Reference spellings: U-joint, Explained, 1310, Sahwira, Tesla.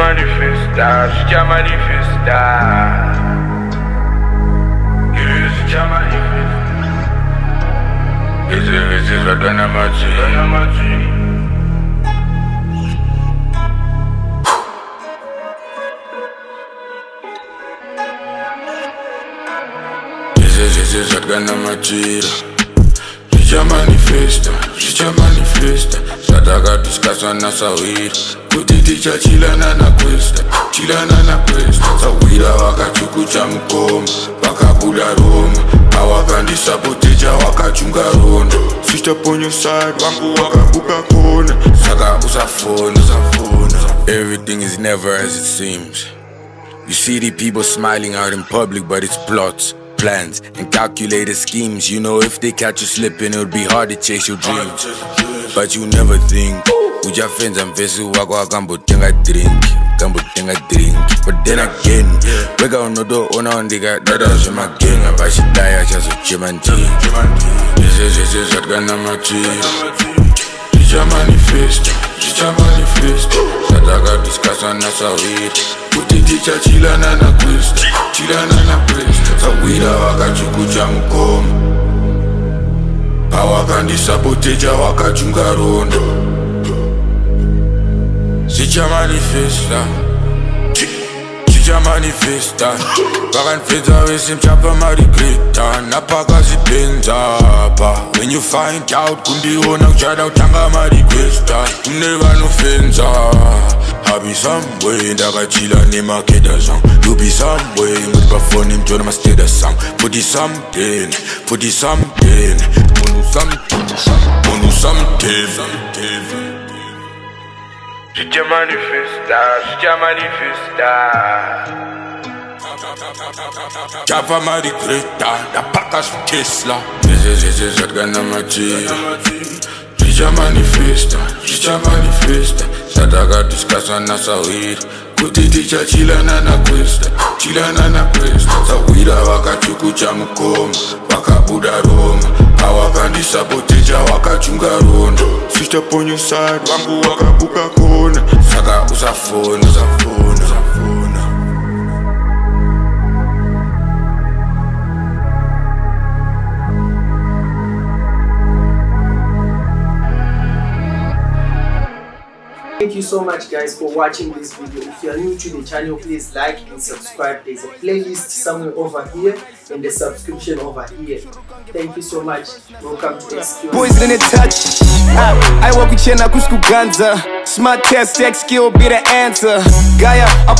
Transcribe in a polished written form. manifestar Yüzce manifestar Yüzce manifestar Zadgana majira Licha manifesta Sadaka tuskasa na Sahwira Kutiticha chilana na kwesta Sahwira wakachukucha mkoma wakabula Roma Awakandisapotija wakachunga rondo Switcha ponyo side wangu wakabuka kona Saka usafona Everything is never as it seems You see the people smiling out in public but it's plots Plans and calculated schemes You know if they catch you slipping It'll be hard to chase your dreams But you never think With your friends and faces Wako I can't drink But then again Wake up on the door On a nigga That was in my gang If I should die I just a chimanji This is what gonna achieve Licha manifest Sadaka discussion na Sahwira Kutiticha chilana na Christa Sahwira wakachukucha mkoma Hawakandisapoteja wakachunga rondo Sicha manifesta Wakanfeza wesimchapa marikrita Napakazipenza hapa When you find out kundiona kuchada utanga marikrista Mneva nofenza I'll be somewhere, I chill and name my kid a song. You be somewhere, but before him, join my state a song. For the something, for no something. She can manifest. Java Mari Greta, da pakas Tesla. This is Zadgana majira. Licha manifesta. Sadaka tuskasa na Sahwira. Kutiticha chilana na Christa. Sahwira wakachukucha mkoma wakabuda Roma. Hawakandisapoteja wakachunga rondo. Switcha ponyo side wangu wakabuka kona. Saka usafona. Thank you so much guys for watching this video. If you are new to the channel, please like and subscribe. There's a playlist somewhere over here and the subscription over here. Thank you so much. Welcome to XQ. Boys in a touch. I walk with Chena Kusku Ganza. Smart test, tech skill be the answer. Gaia.